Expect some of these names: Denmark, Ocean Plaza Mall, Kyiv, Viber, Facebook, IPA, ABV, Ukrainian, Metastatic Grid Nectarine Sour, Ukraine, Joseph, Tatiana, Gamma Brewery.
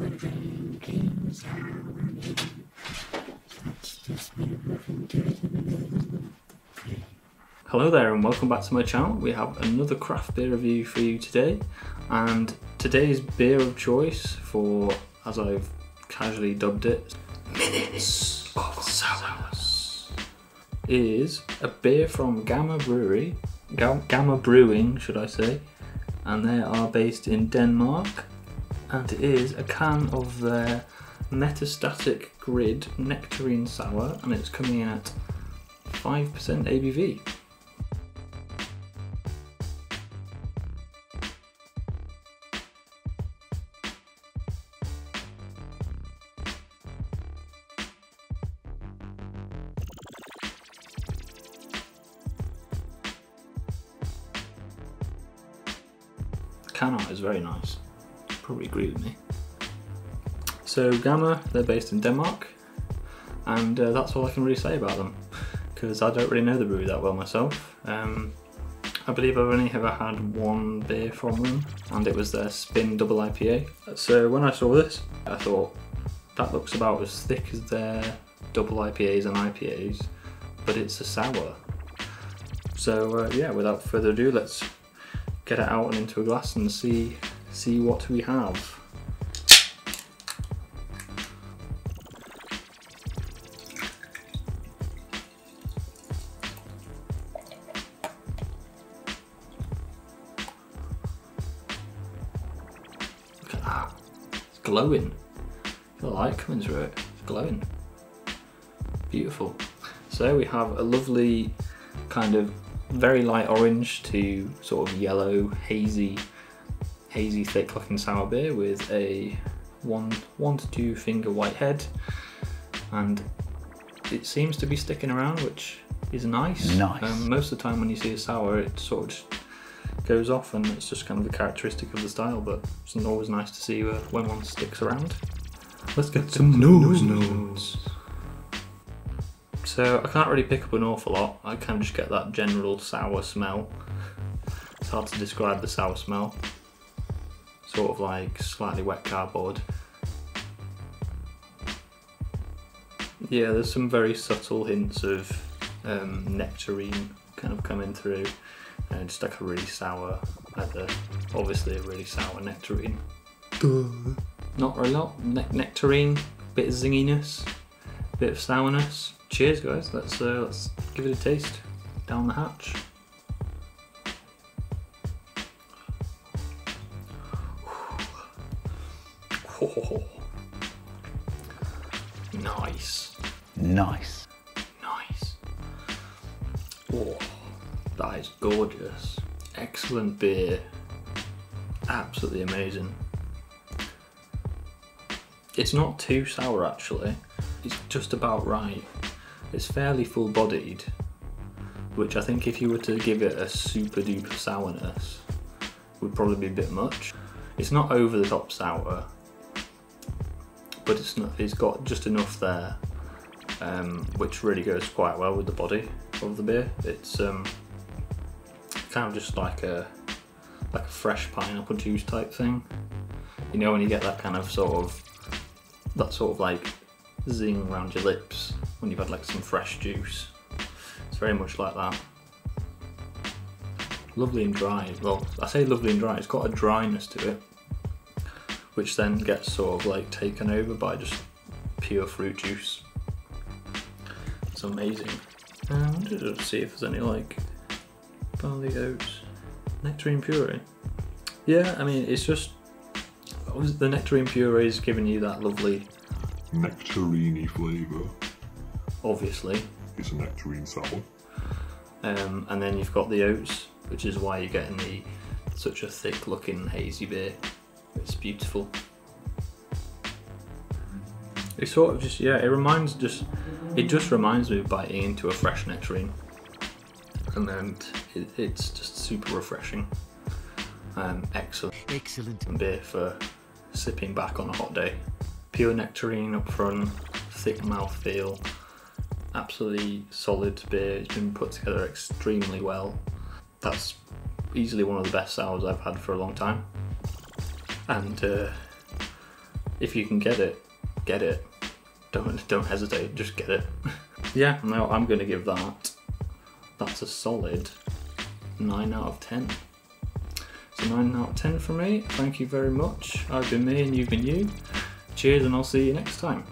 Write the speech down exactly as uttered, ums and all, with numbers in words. We're dreaming dreams how we're living. That's just one of my fingers in the middle. Hello there and welcome back to my channel. We have another craft beer review for you today, and today's beer of choice, for as I've casually dubbed it, Minutes of Sours, is a beer from Gamma Brewery, Ga Gamma Brewing should I say, and they are based in Denmark, and it is a can of their Metastatic Grid Nectarine Sour, and it's coming in at five percent A B V. Can art is very nice, probably agree with me. So Gamma, they're based in Denmark, and uh, that's all I can really say about them, because I don't really know the brewery that well myself. Um, I believe I've only ever had one beer from them, and it was their Spin Double I P A. So when I saw this, I thought, that looks about as thick as their double I P As and I P As, but it's a sour. So uh, yeah, without further ado, let's get it out and into a glass and see see what we have. Look at that. It's glowing. I feel the light coming through it. It's glowing. Beautiful. So we have a lovely kind of very light orange to sort of yellow, hazy, hazy thick looking sour beer with a one, one to two finger white head, and it seems to be sticking around, which is nice. Nice. Um, most of the time when you see a sour, it sort of just goes off, and it's just kind of a characteristic of the style, but it's always nice to see when one sticks around. Let's get some nose notes. So I can't really pick up an awful lot, I kind of just get that general sour smell. It's hard to describe the sour smell. Sort of like slightly wet cardboard. Yeah, there's some very subtle hints of um, nectarine kind of coming through. And just like a really sour, like the, obviously a really sour nectarine. Duh. Not a lot, ne nectarine, bit of zinginess, bit of sourness. Cheers guys, let's, uh, let's give it a taste down the hatch. Oh. Nice. Nice. Nice. Oh, that is gorgeous. Excellent beer. Absolutely amazing. It's not too sour actually, it's just about right. It's fairly full-bodied, which I think if you were to give it a super-duper sourness, would probably be a bit much. It's not over-the-top sour, but it's not, it's got just enough there, um, which really goes quite well with the body of the beer. It's um, kind of just like a like a fresh pineapple juice type thing. You know, when you get that kind of sort of that sort of like zing around your lips when you've had like some fresh juice. It's very much like that. Lovely and dry. Well, I say lovely and dry, it's got a dryness to it, which then gets sort of like taken over by just pure fruit juice. It's amazing. And just see if there's any like barley oats. Nectarine puree. Yeah, I mean, it's just the nectarine puree is giving you that lovely nectarine flavour. Obviously. It's a nectarine sour. Um, and then you've got the oats, which is why you're getting the such a thick looking hazy beer. It's beautiful. It sort of just, yeah, it reminds just, it just reminds me of biting into a fresh nectarine. And then it, it's just super refreshing. Um, excellent. Excellent beer for sipping back on a hot day. Pure nectarine up front, thick mouthfeel. Absolutely solid beer, it's been put together extremely well. That's easily one of the best sours I've had for a long time. And uh, if you can get it, get it. Don't don't hesitate, just get it. Yeah, no, I'm gonna give that. That's a solid nine out of ten. So nine out of ten for me. Thank you very much. I've been me and you've been you. Cheers, and I'll see you next time.